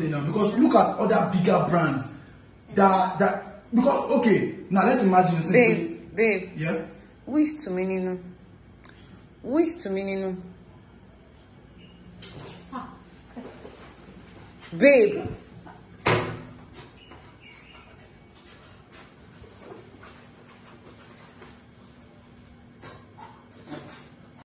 say now, because look at other bigger brands that because okay, now let's imagine something. Babe, yeah. Wish to menino. Babe.